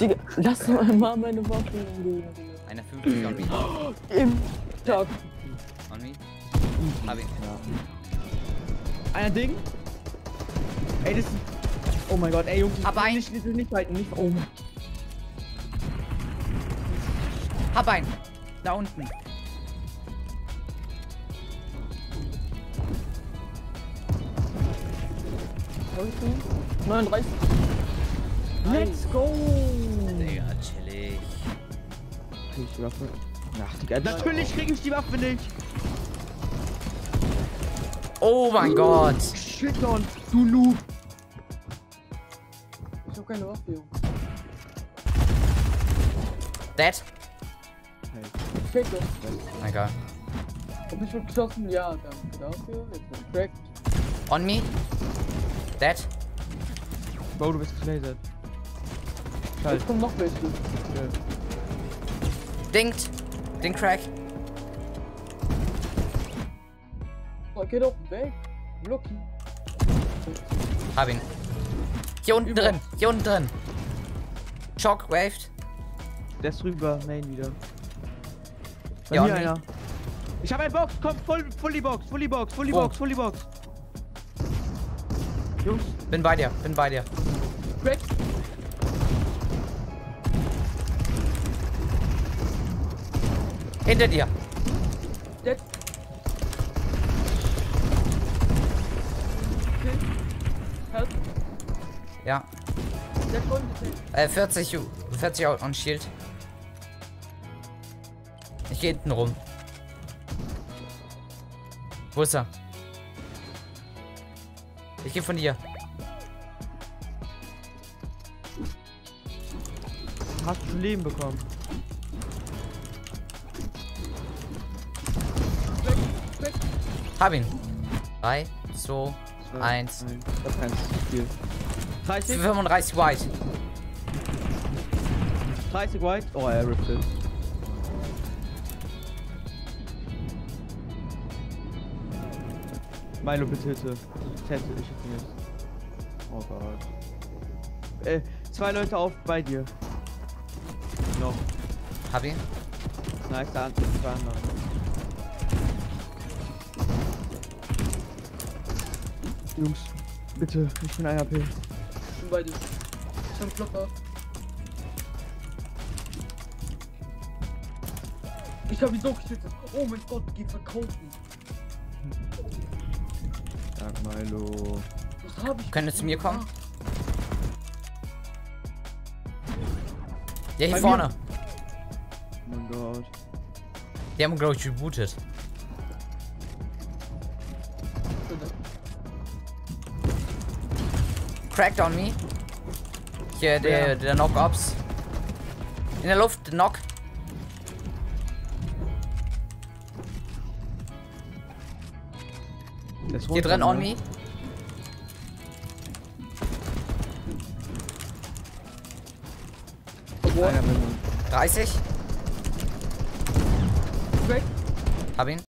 Digga, lass doch einmal meine Waffen gehen. Einer 50 on me. Im Tag. On me? Hab ihn. Einer Ding? Ey, das ist... Oh mein Gott, ey, Jungs. Aber einen. Nicht halten, nicht... Oh mein... Hab einen. Da unten. Okay. 39. Let's go! Digga, chillig. Krieg ich die Waffe? Ach, Digga. Natürlich krieg ich die Waffe nicht! Oh mein Gott! Shit on, du Noob! Ich hab keine Waffe, Junge. Dead? Hey. Egal. Hab ich schon geschossen? Ja, danke dafür. Jetzt bin ich on me? Dead? Bro, du bist geflasert. Scheiße. Kommt noch welche. Okay. Dingt. Ding crack. Oh, geh doch weg. Lucky. Hab ihn. Hier unten über. Drin. Hier unten drin. Shock waved. Der ist rüber. Main wieder. Ja, hier einer. Ich hab ein Box. Komm, voll die Box. Voll die Box. Voll die Box. Voll die Box. Jungs. Bin bei dir. Bin bei dir. Crack. Hinter dir. Dead. Okay. Help. Ja. 40 out on shield. Ich geh hinten rum. Wo ist er? Ich geh von dir. Hast du ein Leben bekommen? Hab ihn. 3, 2, 1. Ich hab keins. 30? 35 white. 30 white? Oh, er ripped it. Milo, bitte Hilfe. Ich hätte ihn jetzt. Oh Gott. Zwei Leute auf bei dir. Noch. Hab ihn. Nice, da hat er noch. Jungs, bitte, ich bin ein HP. Ich bin bei dir. Ich hab Klopfer. Ich hab ihn so geschützt. Oh mein Gott, geh verkaufen. Sag Milo. Was hab ich? Könntest du zu mir kommen? Ja, hier bei vorne. Mir? Oh mein Gott. Die haben, glaube ich, rebootet. Cracked on me. Hier, der Knock-Ops. In der Luft, Knock. Hier drin, on me. Oh, 30. Crack. Hab ihn.